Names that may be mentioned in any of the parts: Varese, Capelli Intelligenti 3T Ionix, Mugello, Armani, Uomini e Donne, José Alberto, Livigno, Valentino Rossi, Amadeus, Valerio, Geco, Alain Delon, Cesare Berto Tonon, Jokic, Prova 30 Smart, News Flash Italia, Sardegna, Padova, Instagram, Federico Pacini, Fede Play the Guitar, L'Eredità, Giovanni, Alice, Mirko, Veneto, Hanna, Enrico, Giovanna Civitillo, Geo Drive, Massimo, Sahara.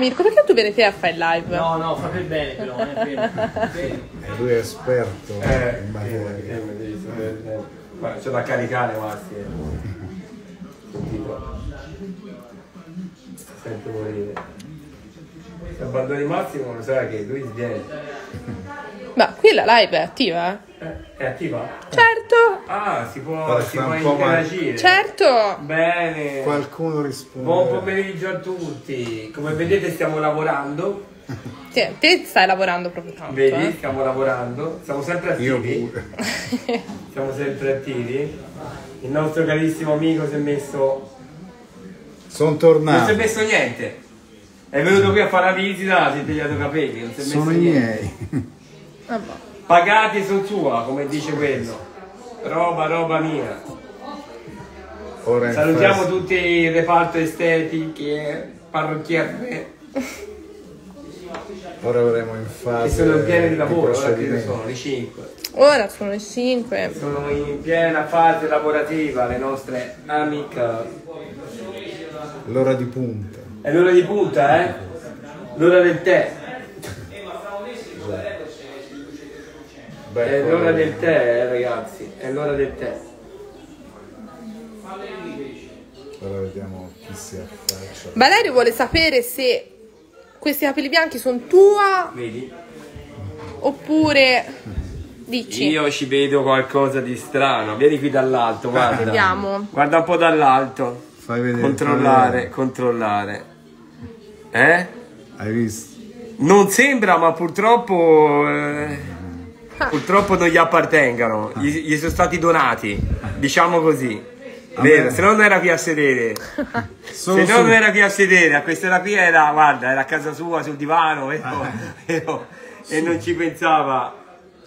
Mirko, perché tu vieni te a fare il live? No, no, fate bene però, non è vero. Lui è esperto in materia. C'è da caricare, Massi. Sento morire. Se abbandoni Massimo lo sai che lui viene. Ma qui la live è attiva? È attiva? Certo! Ah, si può interagire. Certo! Bene! Qualcuno risponde. Buon pomeriggio a tutti! Come vedete stiamo lavorando. Sì, te stai lavorando proprio tanto. Vedi, stiamo lavorando. Siamo sempre attivi. Siamo sempre attivi. Il nostro carissimo amico si è messo... Sono tornato. Non si è messo niente. È venuto qui a fare la visita, si è tagliato i capelli. Non si è messo sono niente. I miei. Pagati su tua, come dice quello. Roba mia. Salutiamo tutti il reparto estetiche, parrucchiere. Ora avremo in fase. Che sono in piena di lavoro, ora che sono le 5. Ora sono le 5. Sono in piena fase lavorativa le nostre amiche. L'ora di punta. È l'ora di punta, eh? L'ora del tè. È l'ora del tè, ragazzi, è l'ora del tè. Ora vediamo chi si affaccia. Valerio vuole sapere se questi capelli bianchi sono tua. Vedi? Oppure dici. Io ci vedo qualcosa di strano. Vieni qui dall'alto, guarda. Vediamo. Guarda un po' dall'alto. Fai vedere. Controllare. Eh? Hai visto? Non sembra, ma purtroppo. Purtroppo non gli appartengano, gli sono stati donati, diciamo così. Vero? Se non era qui a sedere, a questa era qui, guarda, era a casa sua sul divano e non ci pensava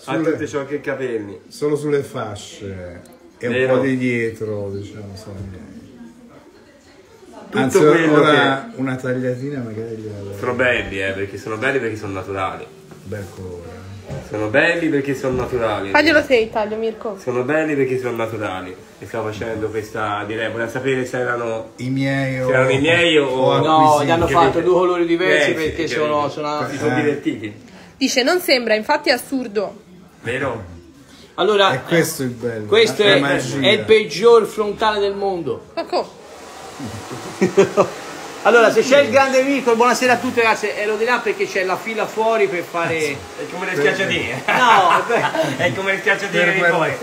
a tutto ciò che capelli. Solo sulle fasce e vero? Un po' di dietro, diciamo, sono miei. Anzi, ora che... una tagliatina magari. Sono belli, perché sono naturali. Bel colore. Sono belli perché sono naturali. Faglielo te il taglio, Mirko. Sono belli perché sono naturali. E stavo facendo questa direi. Voleva sapere se erano i miei o no, gli hanno fatto due colori diversi perché si sono divertiti. Dice non sembra, infatti è assurdo. Vero? Allora è questo il bello. Questo è il peggior frontale del mondo. Ecco. Allora, se c'è il grande Mirko, buonasera a tutti ragazzi, ero di là perché c'è la fila fuori per fare... È come le schiacciatine. No, è come le schiacciatine di fuori.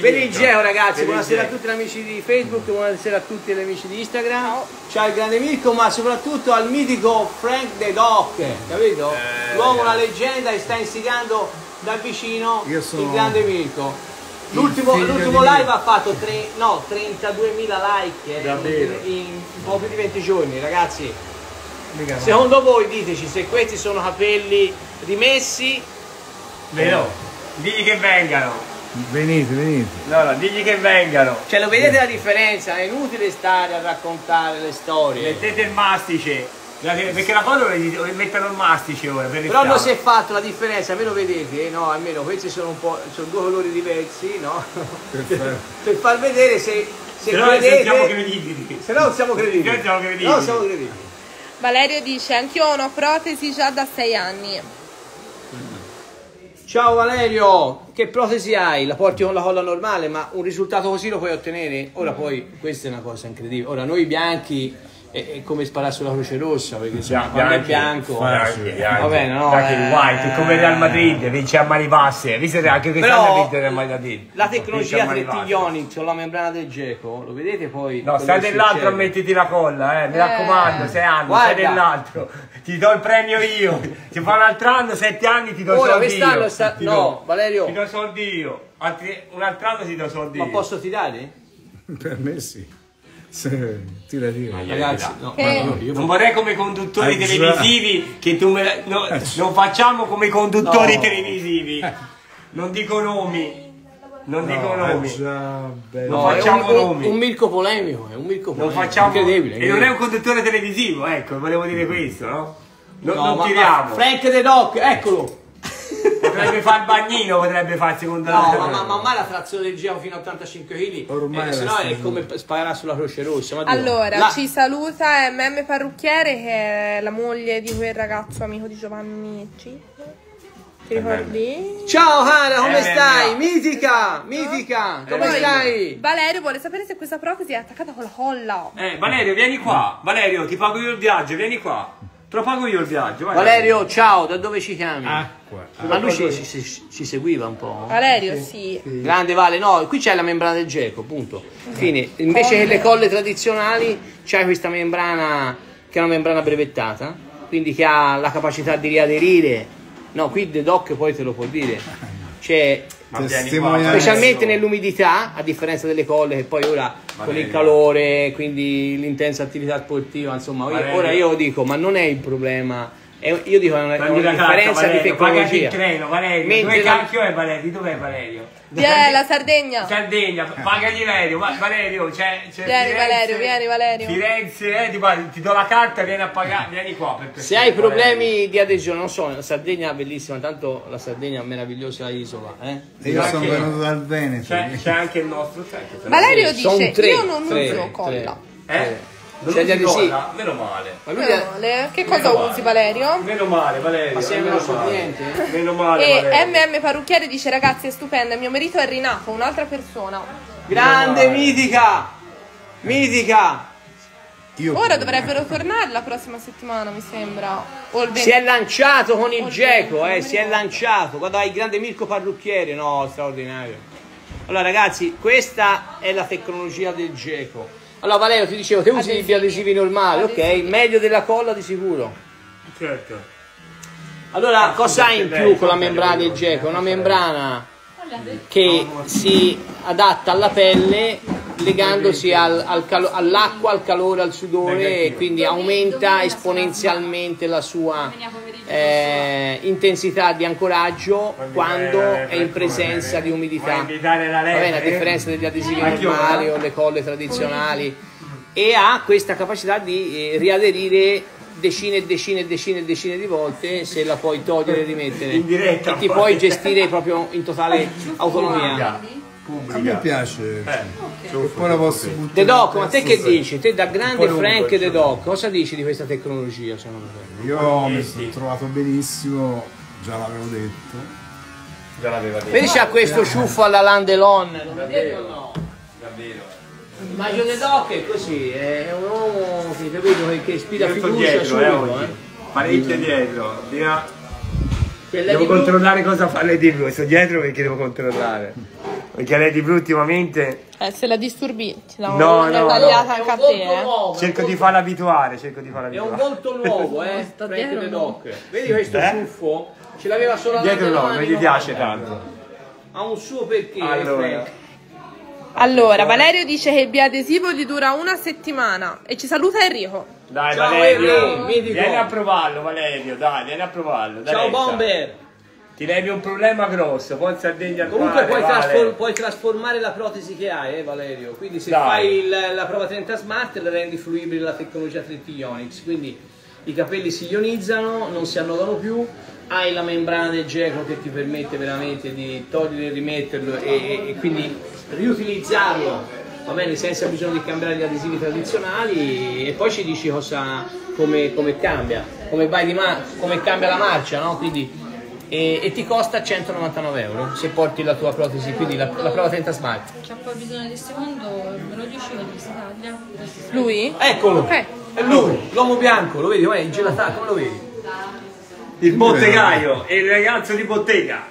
Per il Geo ragazzi, buonasera a tutti gli amici di Facebook, buonasera a tutti gli amici di Instagram. Ciao il grande Mirko, ma soprattutto al mitico Frank the Doc, capito? L'uomo, la leggenda, e sta instigando da vicino il grande Mirko. L'ultimo live ha fatto 32.000 like in poco di 20 giorni, ragazzi. Secondo voi diteci se questi sono capelli rimessi. Vero? Digli che vengano. Venite. No, digli che vengano. Cioè, lo vedete la differenza? È inutile stare a raccontare le storie. Mettete il mastice. Perché la foto mettono il mastice ora per però non si è fatto la differenza, almeno vedete, no? Almeno questi sono un po', sono due colori diversi, no? Per far vedere se no credete, siamo credibili. Se no siamo credibili. Valerio dice anch'io ho una protesi già da 6 anni. Ciao Valerio, che protesi hai? La porti con la colla normale, ma un risultato così lo puoi ottenere? Ora poi questa è una cosa incredibile. Ora noi bianchi è come sparare sulla Croce Rossa, perché insomma, quando è bianco va bene, no? Anche il white, come il Real Madrid vince a mani basse, visite anche quest'anno vincere a mani basse. La tecnologia 3T Ionix o la membrana del Geco, lo vedete poi? No, stai dell'altro e mettiti la colla, mi raccomando, 6 anni, stai dell'altro, ti do il premio io, ti fa un altro anno, 7 anni ti do il soldi io. No, Valerio. Ti do soldi io, un altro anno ti do soldi io. Ma posso tirare? Per me sì. Tira ragazzi, no, io non vorrei come conduttori televisivi che tu me non facciamo come conduttori televisivi, non dico nomi, non facciamo nomi. Un Mirko polemico, è un Mirko polemico. Non facciamo, incredibile, e non è un conduttore televisivo, ecco, volevo dire questo, no? Non tiriamo. Frank the Doc, eccolo. potrebbe fare il bagnino, potrebbe farsi con ma la trazione del Geo fino a 85 kg, ormai se no è come sparare sulla Croce Rossa. Allora ci saluta MM Parrucchiere, che è la moglie di quel ragazzo amico di Giovanni Cinque. Ti ricordi? Ciao Hanna, come stai? Mitica, mitica, come stai? Valerio vuole sapere se questa protesi è attaccata con la colla. Valerio, vieni qua. Valerio, ti pago io il viaggio, vieni qua. Te lo pago io il viaggio. Vai. Valerio, ciao, da dove ci chiami? Acqua. Ma lui ci seguiva un po'. Valerio, sì. Grande Vale, no, qui c'è la membrana del Geco, punto. Fine. Invece che le colle tradizionali, c'è questa membrana che è una membrana brevettata, quindi che ha la capacità di riaderire. No, qui The Doc poi te lo può dire. Cioè, specialmente nell'umidità, a differenza delle colle che poi ora con il calore, quindi l'intensa attività sportiva, insomma, ora io dico, ma non è il problema, io dico è una differenza di tecnologia. Treno, Valerio, dove cacchio è Valerio? Dov'è Valerio? La Sardegna. Sardegna, pagagli l'aereo, Valerio, c'è vieni Valerio, vieni Valerio. Firenze, ti do la carta, vieni a pagare, vieni qua. Se hai problemi di adesione, non so, la Sardegna è bellissima, tanto la Sardegna è una meravigliosa isola. Io sono venuto dal Veneto. C'è anche il nostro Valerio dice, io non uso colla. Colla? Meno male. Ma lui meno male. Che cosa usi Valerio? Meno male Valerio. Ma sei meno niente. Meno male. E MM Parrucchiere dice, ragazzi è stupenda, mio marito è rinato, un'altra persona. Grande mitica. Mitica. Ora dovrebbero tornare la prossima settimana, mi sembra. Si è lanciato con il Geco, si è lanciato. Guarda il grande Mirko Parrucchiere, no, straordinario. Allora ragazzi, questa è la tecnologia del Geco. Allora Valerio, ti dicevo, te usi gli adesivi normali, ok? Meglio della colla di sicuro. Certo. Allora, cosa hai in più con la membrana del Geco? Una membrana che si adatta alla pelle legandosi all'acqua, al calore, al sudore, e quindi aumenta esponenzialmente la sua intensità di ancoraggio quando è in presenza di umidità. Va bene, a differenza degli adesivi normali o le colle tradizionali, e ha questa capacità di riaderire decine e decine e decine e decine di volte, se la puoi togliere e rimettere in diretta, e ti puoi gestire proprio in totale autonomia. Pubblica. A me piace, poi la posso buttare. The Doc, ma te che dici? Te da grande Frank The Doc, cosa dici di questa tecnologia secondo te? Io mi sono trovato benissimo, già l'avevo detto. Già l'aveva detto. Vedi c'ha questo ciuffo alla Alain Delon. Lo vedete o no? Davvero. Ma io The Doc è così, è un uomo che capito che ispira fiducia solo, parecchio dietro. Devo controllare cosa fa lei di blu, sto dietro perché devo controllare. Perché lei di blu ultimamente... se la disturbi, ti la tagliata anche a te, cerco di farla abituare, cerco di farla abituare. È un volto nuovo, Frank Doc. Vedi questo ciuffo? Ce l'aveva solo la dietro no, non gli piace tanto. Ha un suo perché, Allora, Valerio dice che il biadesivo gli dura una settimana. E ci saluta Enrico. Dai, ciao, Valerio, vieni a provarlo, Valerio, dai, vieni a provarlo. Dai, ciao, Bomber. Ti levi un problema grosso, poi Sardegna. Comunque puoi trasformare la protesi che hai, Valerio. Quindi se fai la prova 30 Smart la rendi fruibile la tecnologia 3T Ionix. Quindi i capelli si ionizzano, non si annodano più, hai la membrana del Geco che ti permette veramente di togliere e rimetterlo e quindi riutilizzarlo. Va bene, senza bisogno di cambiare gli adesivi tradizionali, e poi ci dici come cambia, come cambia la marcia, no? Quindi. E ti costa 199 € se porti la tua protesi, quindi la prova 30 Smart. C'ha poi bisogno del secondo, me lo dicevo, si taglia. Lui? Eccolo! È lui, l'uomo bianco, lo vedi? Guarda, in gelata, come lo vedi? Il bottegaio, è il ragazzo di bottega.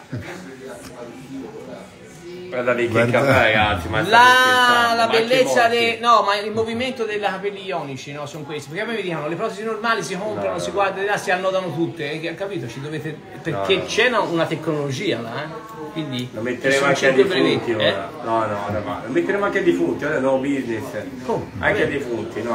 Guarda lì che ragazzi, ma la bellezza del... No, ma il movimento dei capelli ionici, no, sono questi. Perché a me mi dicono, le protesi normali si comprano, si guardano, si annodano tutte. Capito? Ci dovete... Perché c'è una tecnologia là, quindi... Lo metteremo anche a defunti ora. Lo metteremo anche a defunti, ora no business. Come? Anche a defunti,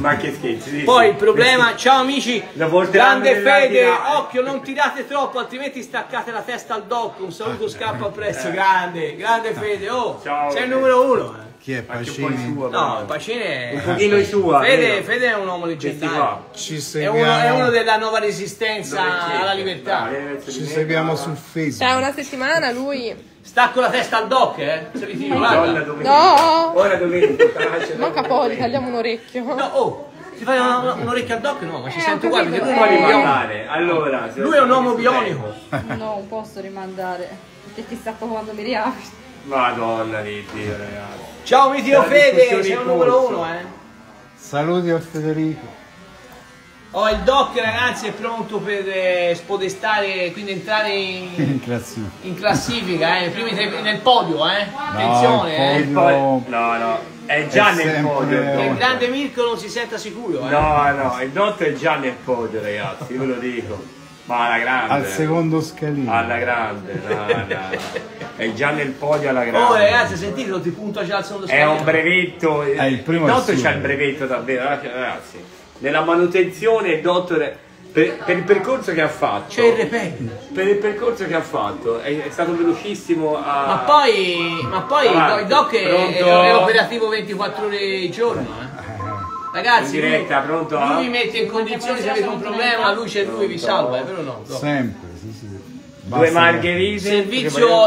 ma che scherzi. Poi il problema... Ciao amici, grande Fede, occhio, non tirate troppo, altrimenti staccate la testa al doc. Un saluto scappa appresso, grande. Grande Fede, oh, ciao, sei il numero uno. Chi è Pacini? No, Pacini è un pochino i suoi. Fede è un uomo leggendario. Ci seguiamo. È uno della nuova resistenza alla libertà. Ci seguiamo su Facebook. Tra una settimana lui. Stacco la testa al doc, eh? Se li tiro, guarda. No! Ora domenica. Manca poi, tagliamo un orecchio. No, oh! Ti fai un orecchio al doc? No, ma ci sento qua perché lui può rimandare. Allora, lui è un uomo bionico. No, posso rimandare. Perché chissà quando mi riapri. Madonna di Dio, ragazzi. Ciao Vitino Fede, sei il numero uno, eh. Saluti a Federico. Oh, il doc, ragazzi, è pronto per spodestare, quindi entrare in classifica, nel podio, eh. Attenzione, il podio. No, no, è già nel podio. Il grande Mirko non si senta sicuro, eh. No, no, il doc è già nel podio, ragazzi, io ve lo dico. Ma alla grande. Al secondo scalino. Alla grande, no, no. È già nel podio alla grande. Oh ragazzi, sentite, lo ti punta già al secondo scalino. È un brevetto. Il primo Dotto c'ha il brevetto davvero, ragazzi. Nella manutenzione il Dotto per il percorso che ha fatto. C'è il repente. Per il percorso che ha fatto è stato velocissimo a... Ma poi il Doc è operativo 24 ore al giorno, eh. Ragazzi, in diretta, pronto? Lui vi mette in condizioni, se avete un problema, lui c'è, lui vi salva, è vero o no? Sempre, sì, sì. Due margherite,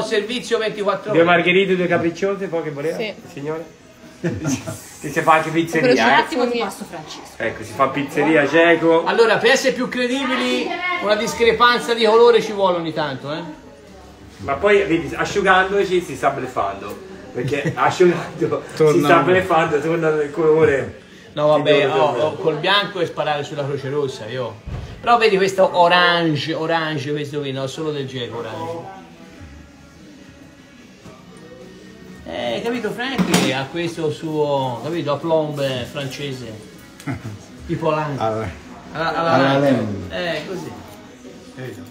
servizio 24 ore. Due margherite, due capricciose, poi che voleva? Sì. Signore? Che si fa anche pizzeria. Un attimo di passo, Francesco. Ecco, si fa pizzeria, Geco. Allora, per essere più credibili, una discrepanza di colore ci vuole ogni tanto, eh. Ma poi, vedi, asciugandoci si sta bleffando. Perché asciugando si sta bleffando, tornando il colore. No vabbè, col bianco e sparare sulla Croce Rossa, io. Però vedi questo orange, questo qui, no, solo del Geco, orange. Capito Frank? Ha questo suo, capito, aplomb francese. Tipo l'anno. Così. Capito?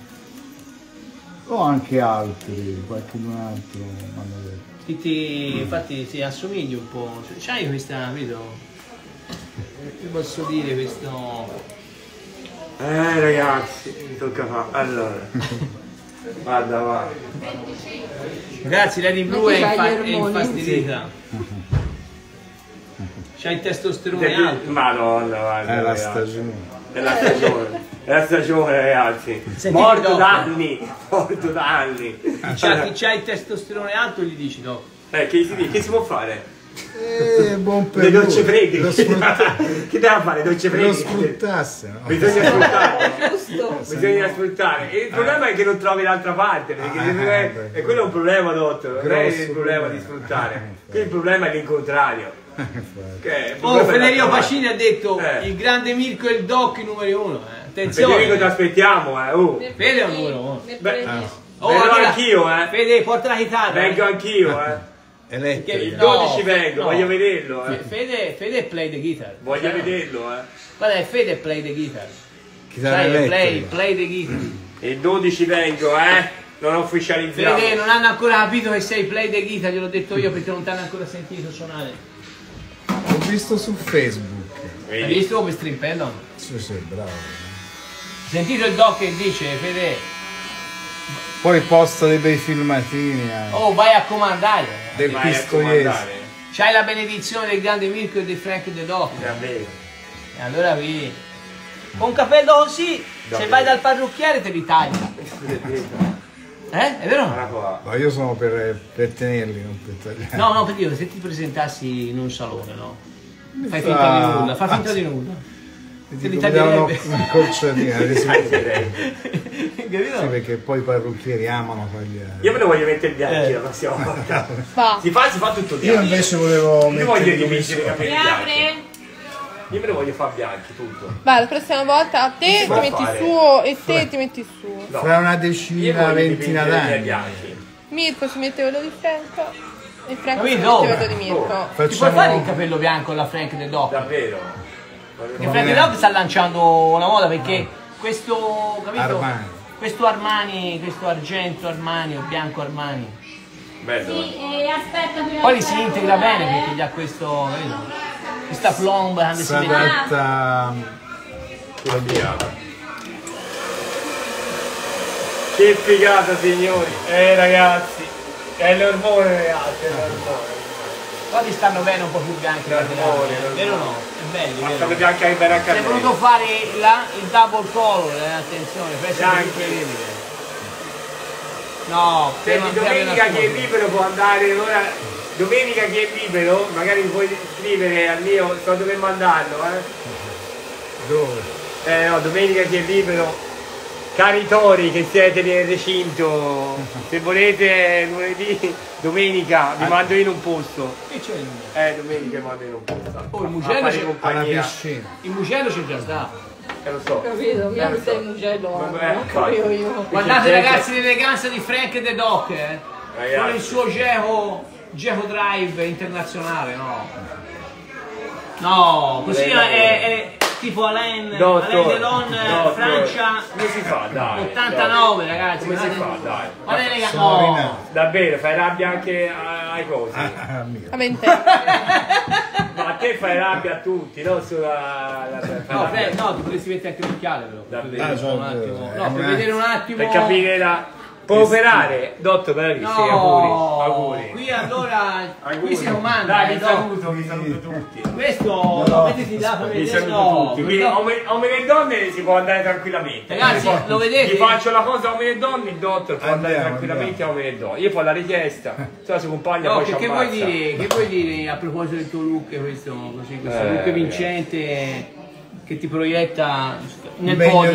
O anche altri, qualcun altro, hanno detto. Infatti ti assomigli un po'. C'hai questa, capito? Che posso dire questo? Ragazzi, mi tocca fare. Allora, guarda, va. Ragazzi, la di blu è infastidita. C'ha il testosterone alto. Madonna, guarda. È la stagione. È la stagione. È la stagione, ragazzi. Morto da anni. Morto da anni. Chi c'ha il testosterone alto gli dici dopo. Che si può fare? Buon per le docce fredde, che deve fare? Docce fredde? Lo sfruttasse, no? Bisogna sfruttare, bisogna sfruttare. Il problema è che non trovi l'altra parte, perché è quello è un problema, dottor. Non è il problema di sfruttare, il problema è l'incontrario. Oh, Federico Pacini ha detto il grande Mirko e il doc numero uno. Attenzione, Federico, ti aspettiamo, Fede è un numero uno. Vengo anch'io, Fede, porta la chitarra. Vengo anch'io, Il 12 vengo, voglio vederlo, eh. Fede Play the Guitar. Voglio vederlo, eh. Guarda, Fede Play the Guitar. Play the Guitar. Il 12 vengo, eh. Non ufficializzato. Fede, non hanno ancora capito che sei Play the Guitar, gliel'ho detto io perché non ti hanno ancora sentito suonare. Ho visto su Facebook. Vedi? Hai visto come strimpellano? Sì, sì, bravo. Sentito il doc che dice, Fede. Poi posto dei bei filmatini. Oh, vai a comandare. Del pistoliere. C'hai la benedizione del grande Mirko e di Frank the Doc. E allora qui. Con capello così, se vai dal parrucchiere te li taglia. È vero? Ma io sono per tenerli, non per tagliarli. No, no, per dire, se ti presentassi in un salone, no? Fai finta di nulla, fa finta di nulla. Ti taglierebbe una corciatina, sì, perché poi i parrucchieri amano tagliare. Io me lo voglio mettere bianchi la prossima volta. Si fa tutto bianco. Io invece volevo mettere i capelli bianchi. Io me lo voglio fare bianchi tutto. Vai, la prossima volta a te ti metti su e te ti metti su. No. Fra una decina, ventina d'anni. Mirko si mette quello di Franco e Franco si mette quello di Mirko. Ti puoi fare il capello bianco alla Frank del dopo? Davvero? Perché Frank the Doc sta lanciando una moda, perché questo, capito? Armani. Questo Armani, questo argento Armani o bianco Armani. Bello. Sì, aspetta, poi li si integra bene perché gli ha questo, capito? Questa plomba si adatta alla bianca. Che figata, signori! Ragazzi, è l'ormone, ragazzi, è l'ormone. Quali stanno bene un po' più bianchi, vero o no? È belli, stanno bianchi anche bene anche a me. Sei venuto a fare il double color, attenzione, pensa incredibile. No, se domenica chi è libero può andare ora. Domenica chi è libero, magari puoi scrivere al mio, so dove mandarlo, Dove? No, domenica chi è libero. Cari tori che siete nel recinto, se volete lunedì, domenica vi mando in un posto. Che c'è? Domenica vi mando in un posto. Oh, il Mugello c'è compagnia. Il Mugello c'è già stato. Lo so. Ho capito, mi lo sei in Mugello. Non capivo io. Guardate ragazzi l'eleganza di Frank the Doc, con il suo Geo Drive internazionale, no? No, così è tipo Alain Delon, Francia. Come si fa? Dai, 89 dai. Ragazzi, come si fa? Dai, no. Davvero fai rabbia anche ai cosi. Ma a te fai rabbia a tutti, non solo no, no, tu dovresti mettere anche l'occhiale però. Per vedere un attimo. Per capire la. Può operare, dottor Bellissimo, no, auguri. Qui allora, qui si comanda. Dai, vi saluto tutti. Questo lo mettiti là per vedere. Quindi Uomini e Donne si può andare tranquillamente. Ragazzi, lo vedete? Vi faccio la cosa Uomini e Donne, il dottor può andare tranquillamente a Uomini e Donne. Io poi la richiesta, se la sua compagna poi ci ammazza. Che vuoi dire a proposito del tuo look, questo look vincente? Che ti proietta nel podio.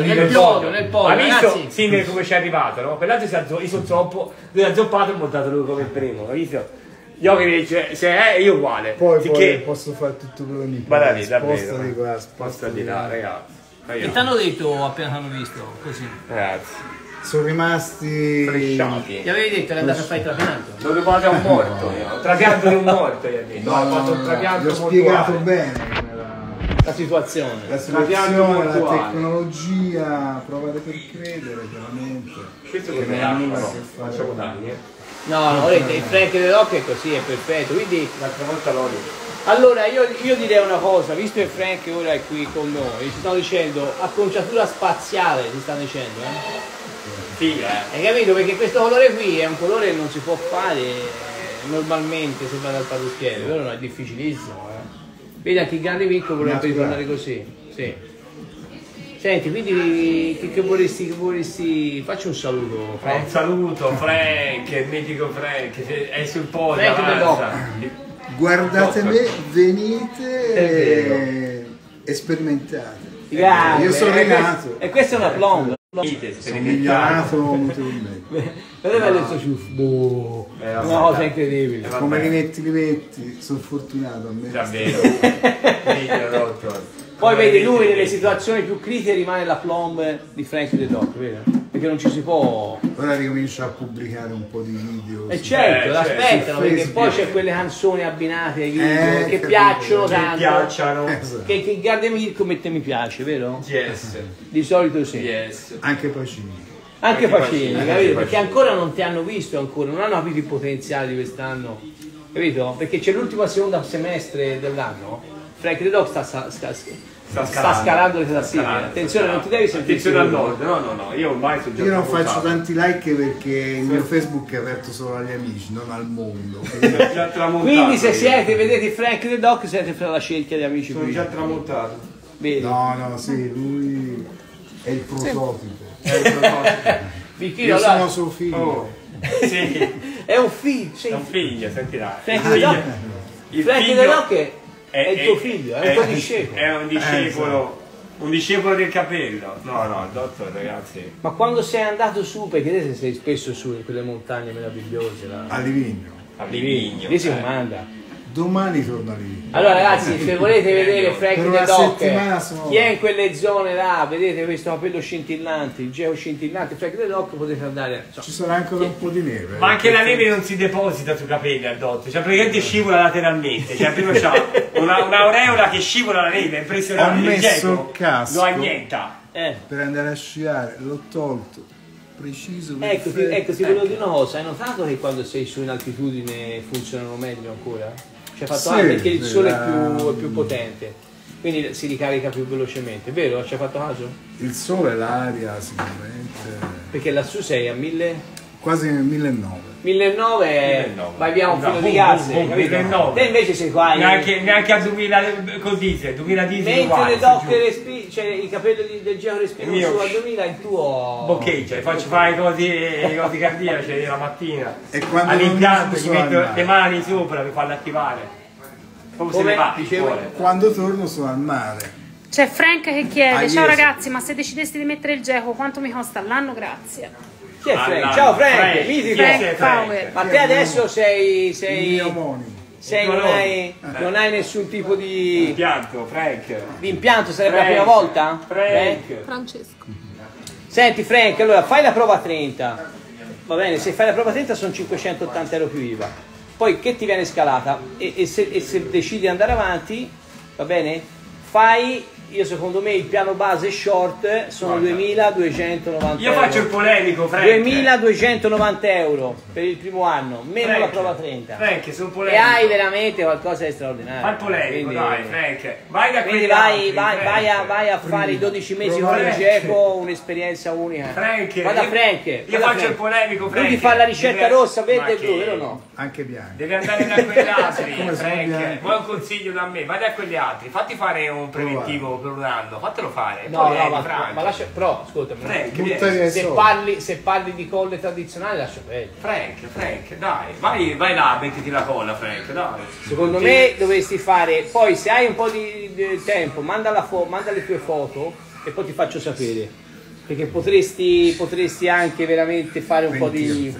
Hai visto Sinner come ci è arrivato, no? Quell'altro si alzò, io sono zoppo, lui ha zoppato e montato lui come primo, hai visto? Jokic dice, se è io uguale. Poi posso fare tutto quello lì. Guarda lì, davvero. Sposta di là, ragazzi. Che ti hanno detto appena ti hanno visto? Così. Ragazzi. Sono rimasti... Fresciati. Gli avevi detto che è andato a fare il trapianto? Lo rubate a un morto. Il trapianto di un morto, gli ha detto. No, ha fatto un trapianto molto alto. L'ho spiegato bene. La situazione, la tecnologia, provate per credere chiaramente. Questo che non ha nulla a che fare. No, il Frank the Doc è così, è perfetto. Quindi l'altra volta l'ho detto. Allora io direi una cosa, visto che Frank ora è qui con noi, ci stanno dicendo acconciatura spaziale, ci stanno dicendo, Figa, hai capito? Perché questo colore qui è un colore che non si può fare normalmente se vai dal parrucchiere, però no, è difficilissimo, Vedi anche il grande Mirko vorrebbe ritornare così, sì. Senti, quindi che vorresti... Faccio un saluto, Frank. Un saluto, Frank, il mitico Frank, è sul podio, guardate me, venite e sperimentate. Io sono rinato. E questo è una plomba. Sono migliorato mutualmente. Vedete adesso ciuffo, una cosa incredibile. Come rimetti, sono fortunato a me. Davvero. Poi vedi lui nelle situazioni più critiche rimane la plomb di Frank the Doc, vero? Perché non ci si può... Ora ricomincio a pubblicare un po' di video. E certo, l'aspettano, perché poi c'è quelle canzoni abbinate ai video che piacciono tanto. Che il grande Mirko mette mi piace, vero? Yes. Di solito sì. Yes. Anche Pacini. Anche Pacini, capito? Perché ancora non ti hanno visto, non hanno capito il potenziale di quest'anno, capito? Perché c'è l'ultimo secondo semestre dell'anno, Frank the Doc sta scalando le classifiche. Attenzione, non ti devi sentire. Attenzione al nord, no, io ormai sono già. Io non faccio tanti like perché il mio Facebook è aperto solo agli amici, non al mondo. Quindi se siete, vedete Frank the Doc, siete fra la cerchia di amici. Sono già tramontato. Vedi? No, sì, lui è il prototipo. Io sono suo figlio. È un figlio. È un figlio, sentirà. Frank the Doc è il tuo figlio, è un discepolo. È un discepolo del capello. No, dottor, ragazzi. Ma quando sei andato su, perché te sei spesso su in quelle montagne meravigliose? A Livigno. A Livigno. Lì si comanda. Domani torno a Livigno. Allora ragazzi, se volete vedere Frank the Doc, chi è in quelle zone là, vedete questo capello scintillante, il geo scintillante, Frank the Doc, potete andare. Ci sarà anche un po' di neve. Ma anche la neve non si deposita sui capelli al dotto, cioè praticamente scivola lateralmente, cioè prima c'ha un'aureola che scivola la neve, è impressionante. Ho messo il casco, lo annienta. Per andare a sciare, l'ho tolto. Preciso, ecco, ti volevo dire una cosa, hai notato che quando sei su in altitudine funzionano meglio ancora? Perché il sole è più potente, quindi si ricarica più velocemente, vero? Ci hai fatto caso? Il sole, l'aria sicuramente. Perché lassù sei a 1000? quasi 1.900. 1.900, ma abbiamo un filo di gas. Te invece sei qua. Neanche a 2.000 col diesel, 2.000 diesel. Mentre le doc, cioè i capelli del Geo respirano su a 2.000, il tuo boccheggia, e faccio fare cose cardiache, cioè, la mattina. All'impianto gli metto le mani sopra per farlo attivare. Come dicevo, quando torno sono al mare. C'è Frank che chiede: ciao ragazzi, ma se decidessi di mettere il Geco quanto mi costa all'anno? Grazie. Chi è Frank? Ciao Frank, mitico. Ma te adesso non hai nessun tipo di impianto, Frank. Di impianto sarebbe la prima volta? Frank. Francesco. Senti Frank, allora fai la prova 30. Va bene, se fai la prova 30 sono 580 euro più IVA. Poi che ti viene scalata? E se decidi di andare avanti, va bene? Fai... Io secondo me il piano base short sono 2.290 euro. Io faccio il polemico, Frank. 2.290 euro per il primo anno, meno Frank, la prova 30. Frank, sono polemico. E hai veramente qualcosa di straordinario. Fai il polemico, quindi, dai, Frank. Vai da quindi vai a fare i 12 mesi con il Geco, un'esperienza unica. Frank, vada Frank. Io faccio Frank. Il polemico, Frank. Lui ti fa la ricetta rossa, verde e blu, vero o no? Anche bianco. Devi andare da quegli altri, Frank. Vuoi un consiglio da me? Vai da quegli altri. Fatti fare un preventivo per un anno, fatelo fare. No, no, ma lascia, però ascoltami, Frank, se parli di colle tradizionali lascia perdere. Frank, dai, vai là, mettiti la colla, Frank, dai. Secondo me dovresti fare, poi se hai un po' di tempo, manda le tue foto e poi ti faccio sapere, perché potresti anche veramente fare un po' di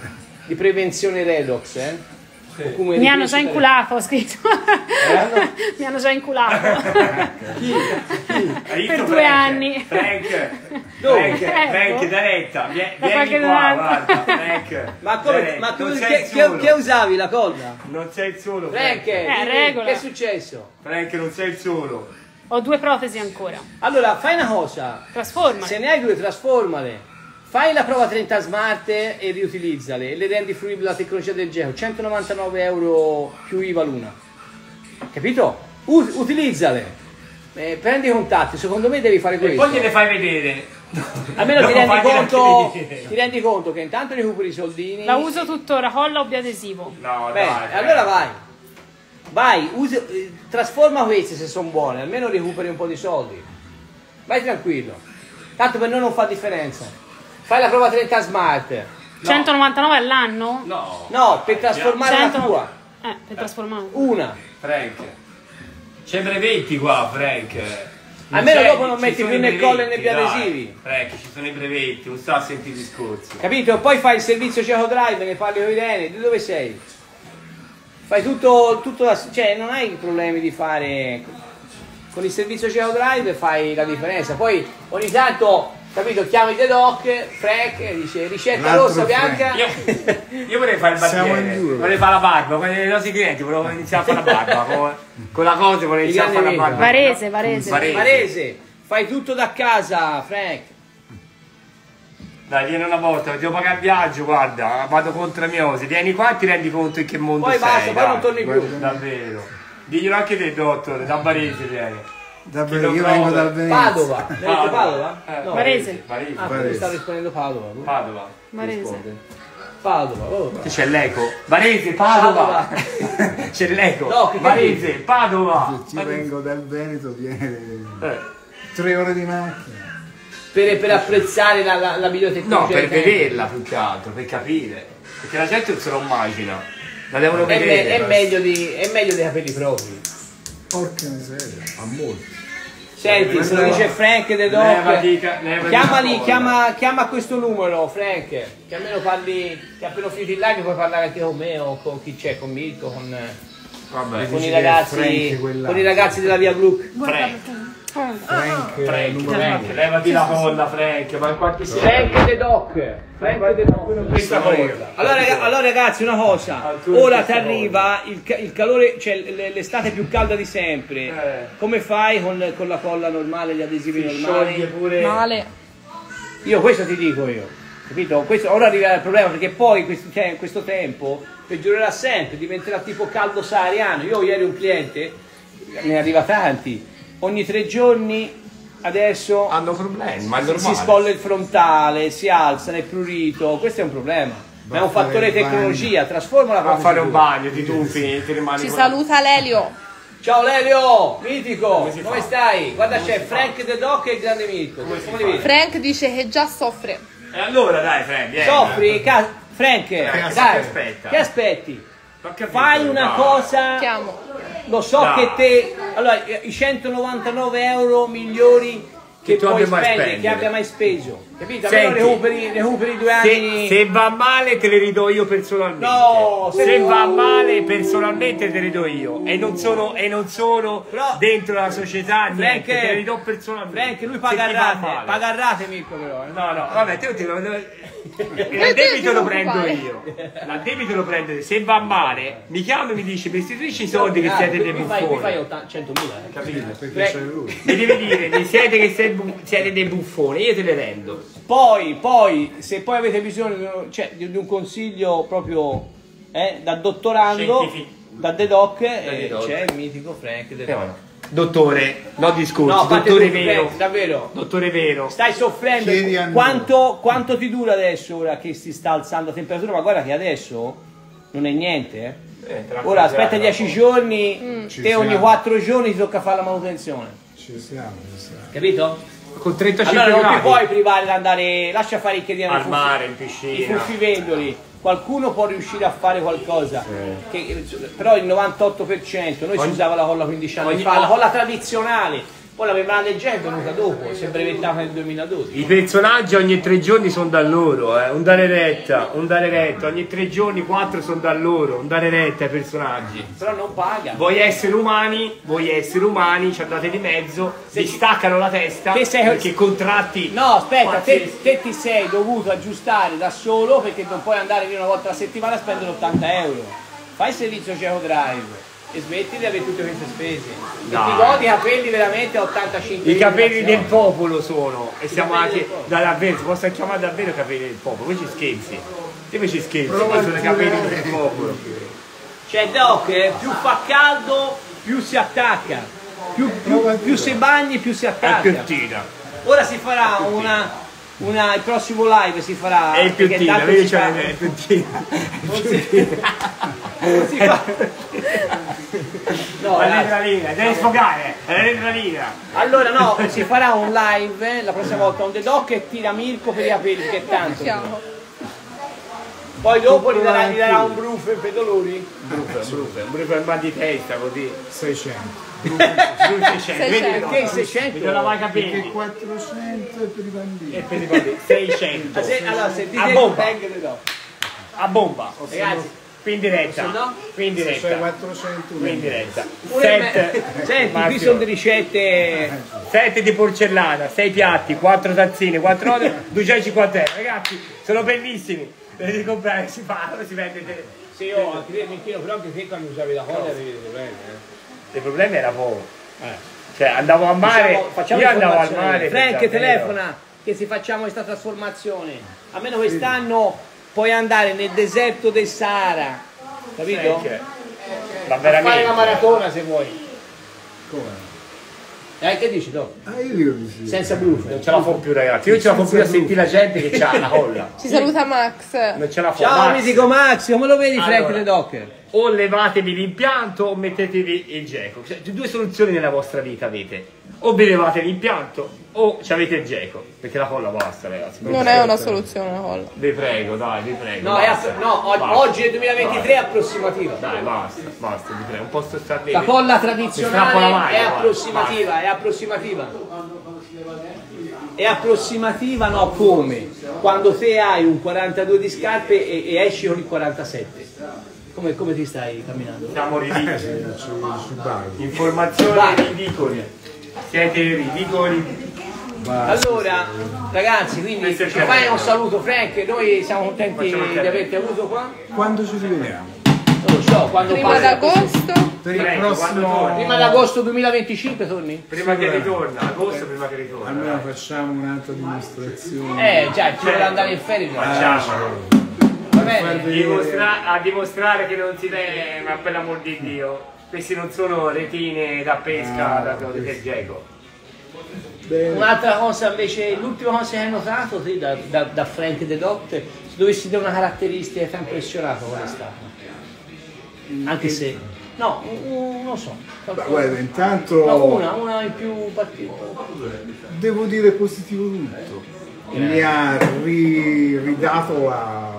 prevenzione redox, eh? Mi hanno già inculato, ho scritto. Mi hanno già inculato per 2 anni. Frank, da retta, vieni qua, guarda, Frank. Ma tu che usavi la colla? Non sei il solo, Frank. Regola. Che è successo? Frank, non sei il solo. Ho 2 protesi ancora. Allora, fai una cosa. Trasformale. Se ne hai 2, trasformale. Fai la prova 30 smart e riutilizzale e le rendi fruibili la tecnologia del Geco, 199 euro più IVA l'una, capito? Utilizzale, prendi i contatti, secondo me devi fare questo. E poi gliele fai vedere. Almeno ti rendi conto che intanto recuperi i soldini. La uso tuttora, colla o biadesivo? No, beh, dai, allora vai, trasforma queste se sono buone, almeno recuperi un po' di soldi. Vai tranquillo, tanto per noi non fa differenza. Fai la prova 30 smart. No. 199 all'anno? No, per trasformare la tua. Per trasformare. Una. Frank. C'è brevetti qua, Frank. Almeno dopo non metti più né colle né biadesivi. Frank, ci sono i brevetti, non sta a sentire i discorsi. Capito? Poi fai il servizio Geo Drive, ne parli con Irene, di dove sei? Fai tutto, cioè non hai problemi di fare... Con il servizio Geo Drive fai la differenza. Poi ogni tanto... Capito? Chiami The Doc, Frank, e dice ricetta rossa, bianca. Io vorrei fare il barbiere, vorrei fare la barba, con i nostri clienti volevo iniziare a fare la barba, con la cosa volevo iniziare a fare la barba. Varese, fai tutto da casa, Frank. Dai, vieni una volta, devo pagare il viaggio, guarda, vado contro la miosi, vieni qua e ti rendi conto in che mondo sei. Poi basta, poi non torni più. Davvero. Diglielo anche te, dottore, da Varese vieni. Davvero, io vengo dal Veneto. Padova? No, Varese. Mi sta rispondendo Padova. Padova. Oh. C'è l'eco. Varese, Padova. C'è l'eco. No, Varese, Padova. Se vengo dal Veneto viene 3 ore di macchina. Per apprezzare la biblioteca. No, per vederla più che altro, per capire. Perché la gente non se lo immagina. La devono vedere. È meglio dei capelli propri. Porca miseria, a molti. Senti, se lo dice Frank the Doc, chiama questo numero, Frank, che almeno parli, che appena finito il live puoi parlare anche con me o con chi c'è, con Mirko, con i ragazzi della Via Blu. Frank, levati la colla, Frank, ma in qualche Frank the Doc. Allora ragazzi, una cosa, ora ti arriva il calore, cioè l'estate più calda di sempre, come fai con la colla normale, gli adesivi normali? Pure... Male. Io questo ti dico io, capito? Ora arriva il problema, perché poi questo tempo peggiorerà sempre, diventerà tipo caldo sahariano. Io ieri un cliente, ne arriva tanti, ogni 3 giorni adesso hanno problemi, ma si scolla il frontale, si alza, è prurito, questo è un problema. ma è un fattore tecnologia, trasformala a fare un bagno, ti tuffi, ti rimani. Ci saluta Lelio. Ciao Lelio, mitico, come stai? Guarda, c'è Frank the Doc e il grande Mirko. Frank dice che già soffre. E allora dai Frank, soffri, Frank, dai, che aspetti? Fai una cosa, lo so che te, allora i 199 euro migliori che tu abbia mai speso, che abbia mai speso, capito? Senti, recuperi 2 anni. Se va male te le ridò io personalmente. No, se va male personalmente te le do io e non sono però, dentro la società, niente, te le ridò personalmente. Frank, lui paga a rate, Mirko, però. No, vabbè, te il debito lo prendo io. Il debito lo prendo io. Se va male mi chiama e mi dice restituisci i soldi che siete dei buffoni. Mi fai 100.000, capito? Mi devi dire, mi siete che siete dei buffoni, io te le rendo. Poi se poi avete bisogno di un consiglio proprio da dottorando, da The Doc, c'è il mitico Frank The Doc. Dottore, no discorso, no, dottore vero, Frank, davvero. Dottore vero. Stai soffrendo, quanto ti dura adesso ora che si sta alzando la temperatura? Ma guarda che adesso non è niente, ora aspetta 10 giorni, te ogni 4 giorni ti tocca fare la manutenzione. Ci siamo. Capito? Con 35 allora, non ti puoi privare di andare, lascia fare i chiedini al mare, in piscina, i fruttivendoli. Qualcuno può riuscire a fare qualcosa, però il 98%, noi si usava la colla 15 anni fa, la colla tradizionale. Poi la prima leggenda è venuta dopo, si è brevettata nel 2012. I personaggi ogni 3 giorni sono da loro, un dare retta, ogni 3 giorni 4 sono da loro, un dare retta ai personaggi. Però non paga. Voi esseri umani, ci andate di mezzo, vi staccano la testa perché contratti. No, aspetta, te ti sei dovuto aggiustare da solo perché non puoi andare via una volta alla settimana a spendere 80 euro. Fai il servizio Geo Drive e smetti di avere tutte queste spese. No. Ti godi i capelli veramente a 85 euro. I capelli del popolo sono. E siamo anche davvero, si possono chiamare davvero capelli del popolo, voi ci scherzi. Dove ci scherzi? Sono i capelli del popolo. Cioè Doc, più fa caldo, più si attacca. Più si bagni, più si attacca. È più tira. Ora si farà una, il prossimo live si farà. È il piuttino, vedi c'è il piuttino. Non si fa. No, l'adrenalina, deve sfogare, l'adrenalina. Allora no, si farà un live la prossima volta un The Doc e tira Mirko per i capelli che tanto. Poi dopo gli darà un brufe per dolori. Un brufe al mal di testa così. 600. Perché 600? Perché 400 per i bambini. E per i bambini. 600. Allora, se dite a bomba. Ragazzi. Qui in diretta, Senti, qui sono ricette, 7 di porcellana, 6 piatti, 4 tazzine, 4 ore, 250 euro. Ragazzi, sono bellissimi. Devi comprare, si fa, si vende. Sì, io anche te, Minchino, però anche te quando usavi la colla avevi dei problemi. Il problema era poco. Cioè, andavo a mare, io andavo al mare. Frank telefona che si facciamo questa trasformazione. Almeno quest'anno puoi andare nel deserto del Sahara, capito? Ma veramente. Fare una maratona se vuoi. Come? Che dici dopo? Io dico. Senza bluff. Non ce la fa più, ragazzi. Io ce la fa più a sentire la gente che c'ha la colla. Ci saluta Max. Non ce la fa. Ciao mitico Max, come lo vedi Frank the Doc? O levatevi l'impianto o mettetevi il Geco. Cioè, 2 soluzioni nella vostra vita avete. O vi levate l'impianto o avete il Geco. Perché la colla basta, ragazzi. Non è una soluzione la colla. Vi prego, dai, vi prego. No, oggi è il 2023 è approssimativa. Dai, basta, vi prego. Un po' stabile. La colla tradizionale è approssimativa, è approssimativa. È approssimativa, no, come? Quando te hai un 42 di scarpe e esci con il 47. Come ti stai camminando? Siamo ridicoli. Informazioni ridicole. Siete ridicoli. Allora, ragazzi, quindi ci fai un saluto Frank, noi siamo contenti di averti avuto qua. Quando ci rivediamo? Non lo so, quando prima d'agosto? Per il prossimo. Prima d'agosto 2025 torni? Prima che ritorna, agosto prima che ritorna. Allora facciamo un'altra dimostrazione. Già, ci vuole andare in ferie. Facciamo. A dimostrare che non si deve, ma per l'amor di Dio, questi non sono retine da pesca del Geco. Bene. Un'altra cosa invece, l'ultima cosa che hai notato sì, da Frank the Doc, se dovessi dire una caratteristica che ti ha impressionato, qual è stata? Anche se, no, non lo so. Ma guarda, intanto... No, una in più particolare. Devo dire positivo tutto. Mi ha ridato la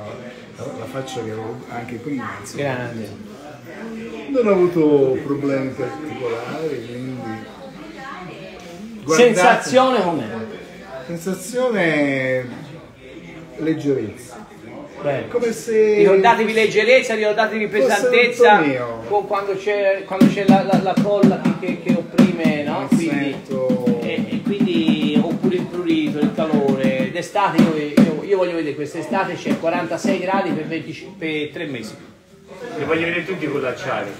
faccia che avevo anche prima. Insomma. Grande. Non ho avuto problemi particolari, quindi... Guardate, sensazione com'è? Sensazione leggerezza. Beh, come se... Ricordatevi leggerezza, ricordatevi pesantezza quando c'è la colla che opprime, no? Quindi, quindi oppure il prurito, il calore. D'estate io voglio vedere quest'estate c'è 46 gradi per 3 mesi. Li voglio vedere tutti collacciati.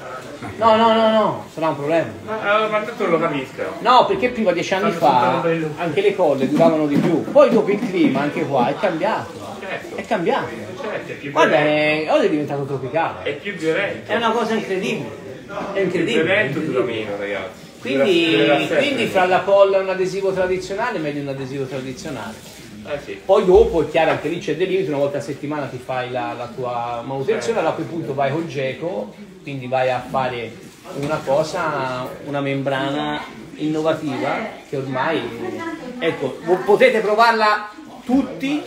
No, sarà un problema. Ma tanto lo capisco. No, perché prima 10 anni fa anche le colle duravano di più. Poi dopo il clima anche qua è cambiato. Certo. È cambiato. Certo, è più violento. Guarda, oggi è diventato tropicale. È più violento. È una cosa incredibile. È incredibile. Violento più meno, ragazzi. Quindi fra la colla e un adesivo tradizionale è meglio un adesivo tradizionale. Sì. Poi dopo è chiaro anche lì c'è del limite, una volta a settimana ti fai la tua manutenzione, allora a quel punto vai col Geco, quindi vai a fare una cosa, una membrana innovativa che ormai, ecco, potete provarla tutti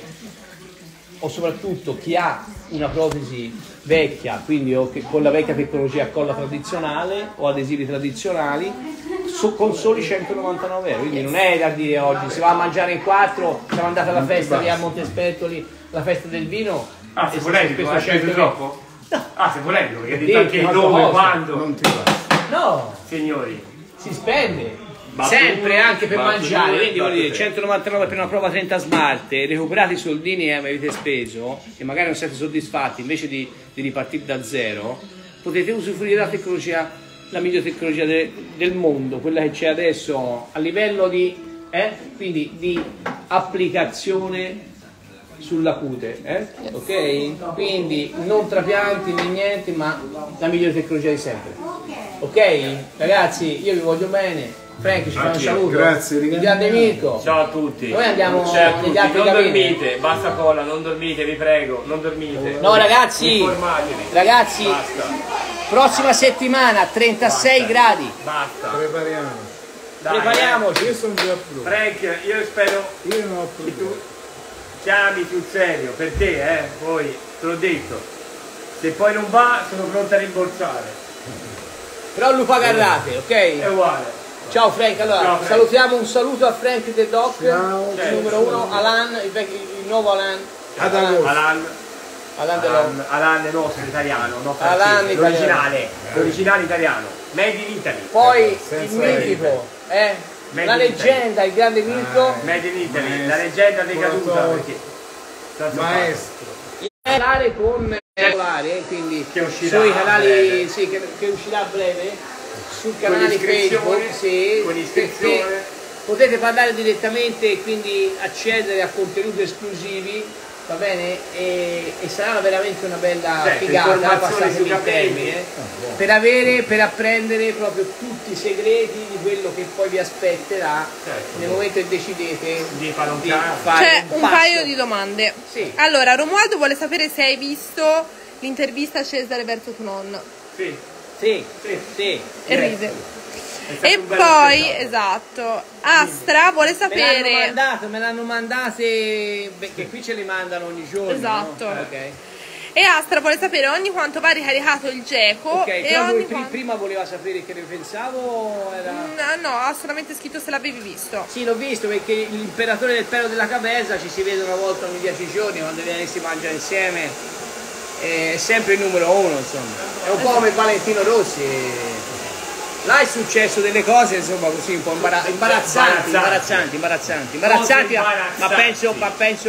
o soprattutto chi ha una protesi vecchia, quindi o che con la vecchia tecnologia colla tradizionale o adesivi tradizionali con soli 199 euro, quindi non è da dire oggi si va a mangiare in 4, siamo andati alla festa lì a Montespertoli, la festa del vino. Ah, se volevi, non scendi troppo? No. Ah, se volevi, perché ha detto anche il dove, quando? Non ti va. No. Signori. Si spende. Sempre anche per mangiare, quindi voglio dire 199 per una prova 30 smart, recuperate i soldini che avete speso e magari non siete soddisfatti, invece di ripartire da zero, potete usufruire della tecnologia, la migliore tecnologia del mondo, quella che c'è adesso a livello quindi di applicazione sulla cute, ok? Quindi non trapianti né niente, ma la migliore tecnologia di sempre, ok? Ragazzi, io vi voglio bene. Frank, ci fa un saluto. Grazie, grazie Mirko. Ciao a tutti. Noi andiamo a tutti. Non dormite, basta colla, non dormite, vi prego, non dormite. No ragazzi, ragazzi, basta. Prossima settimana 36 basta. Gradi. Basta. Prepariamoci. Dai, prepariamoci. Io sono già pronto. Frank, io spero io non ho che tu chiami più serio per te, poi te l'ho detto. Se poi non va, sono pronto a rimborsare. Però lo pagherrate, ok? È uguale. Ciao Frank, allora ciao, Frank. Salutiamo un saluto a Frank the Doc, numero 1, Alain, il nuovo Alain. Alain Delon. Alain è nostro, italiano, no francese, l'originale italiano, made in Italy. Poi il mitico, la leggenda, il grande mito. Made in Italy, maestro. La leggenda decaduta, perché... Maestro. Con quindi che uscirà sui canali, sì, che uscirà a breve. Sul canale Facebook, sì, perché potete parlare direttamente e quindi accedere a contenuti esclusivi, va bene? E sarà veramente una bella figata, passatemi il termine, per avere, per apprendere proprio tutti i segreti di quello che poi vi aspetterà nel momento che decidete di fare un passo. C'è un paio di domande. Sì. Allora, Romualdo vuole sapere se hai visto l'intervista a Cesare Berto Tonon. Sì. Sì. E ride. E poi, esatto, Astra vuole sapere... Me l'hanno mandate, perché qui ce le mandano ogni giorno. Esatto. No? Okay. E Astra vuole sapere ogni quanto va ricaricato il Geco. Ok, e ogni prima voleva sapere che ne pensavo, era... No, ha solamente scritto se l'avevi visto. Sì, l'ho visto, perché l'imperatore del pelo della Caverna ci si vede una volta ogni 10 giorni, quando viene e si mangia insieme. È sempre il numero 1, insomma, è un po' come Valentino Rossi, là è successo delle cose, insomma, così un po' imbarazzanti. Ma penso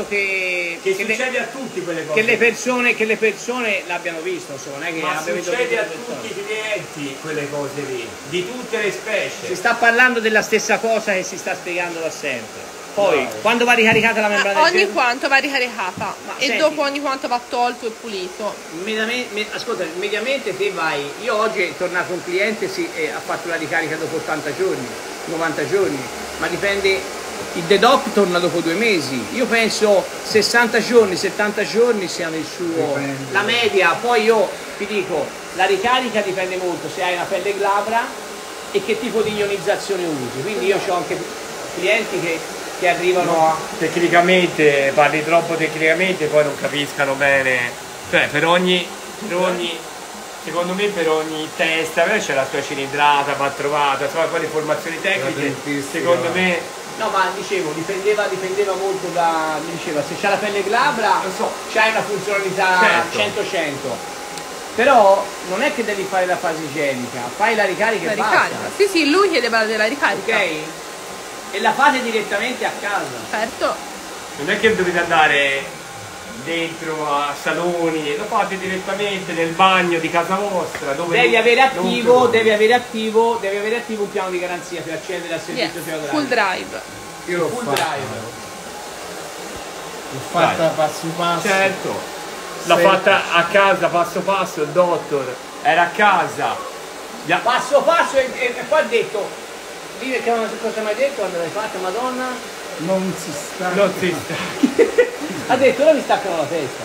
che succede a tutti quelle cose, che le persone l'abbiano visto, insomma, non è che ma succede a tutti i clienti quelle cose lì, di tutte le specie. Si sta parlando della stessa cosa che si sta spiegando da sempre. Poi, quando va ricaricata la membrana del Geco? Ogni quanto va ricaricata dopo ogni quanto va tolto e pulito. Ascolta, mediamente te vai... Io oggi è tornato un cliente, ha fatto la ricarica dopo 80 giorni, 90 giorni, ma dipende il The Doc torna dopo 2 mesi, io penso 60 giorni, 70 giorni siano il suo, la media. Poi io ti dico, la ricarica dipende molto se hai una pelle glabra e che tipo di ionizzazione usi, quindi io ho anche clienti che arrivano a... Tecnicamente, parli troppo tecnicamente, poi non capiscano bene, cioè per ogni secondo me per ogni testa c'è la sua cilindrata, va trovata, insomma quelle formazioni tecniche, secondo me... No, ma dicevo, dipendeva molto da... Mi diceva, se c'è la pelle glabra, c'hai una funzionalità 100-100, però non è che devi fare la fase igienica, fai la ricarica e basta. Sì, sì, lui chiedeva della ricarica. Ok? E la fate direttamente a casa. Certo. Non è che dovete andare... dentro a saloni, lo fate direttamente nel bagno di casa vostra, dove devi avere attivo un piano di garanzia per accedere al servizio Full Drive. Io l'ho fatta passo passo. Certo, l'ho fatta a casa passo passo, il dottor era a casa. Passo passo e poi ha detto, lì perché non so cosa mi hai detto quando l'hai fatta, madonna. Non si sta. Non si sta. Ha detto ora mi staccano la testa.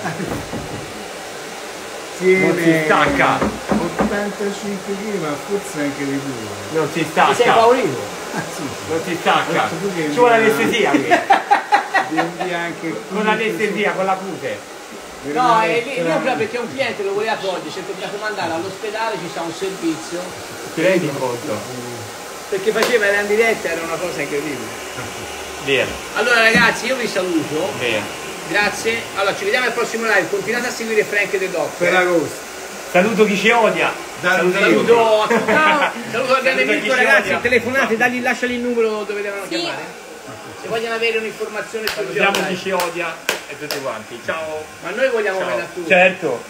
Sì, non si stacca. 85 kg ma forse anche di più. Non si stacca. Ti sei impaurito? Sì. Non si stacca. Ci vuole l'anestesia anche. Con l'anestesia, con la cute. No, è lì proprio perché un cliente lo voleva togliere, ci dobbiamo mandare all'ospedale, ci sta un servizio. Ti rendi conto? Perché faceva, era in diretta, era una cosa incredibile. Via. Allora ragazzi, io vi saluto. Via. Grazie, allora ci vediamo al prossimo live, continuate a seguire Frank the Doc per agosto. Saluto chi ci odia, saluto a tutti, saluto al grande Mirko, ragazzi, telefonate, dagli, lasciali il numero dove devono chiamare, se vogliono avere un'informazione sul gioco. Salutiamo chi ci odia e tutti quanti, ciao. Ma noi vogliamo bene a tutti. Certo,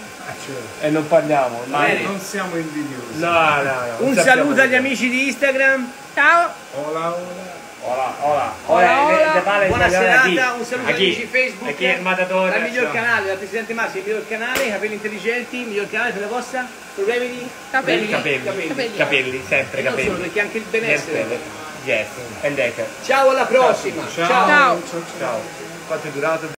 e non parliamo, non siamo invidiosi. No, un saluto agli amici di Instagram, ciao. Hola. Buona serata, un saluto agli amici Facebook, il miglior canale, la Presidente Massimo, il miglior canale, Capelli Intelligenti, il miglior canale per la vostra, problemi di capelli, sempre capelli. Non solo, perché anche il benessere. Yes, ciao alla prossima, ciao. Quanto è durato?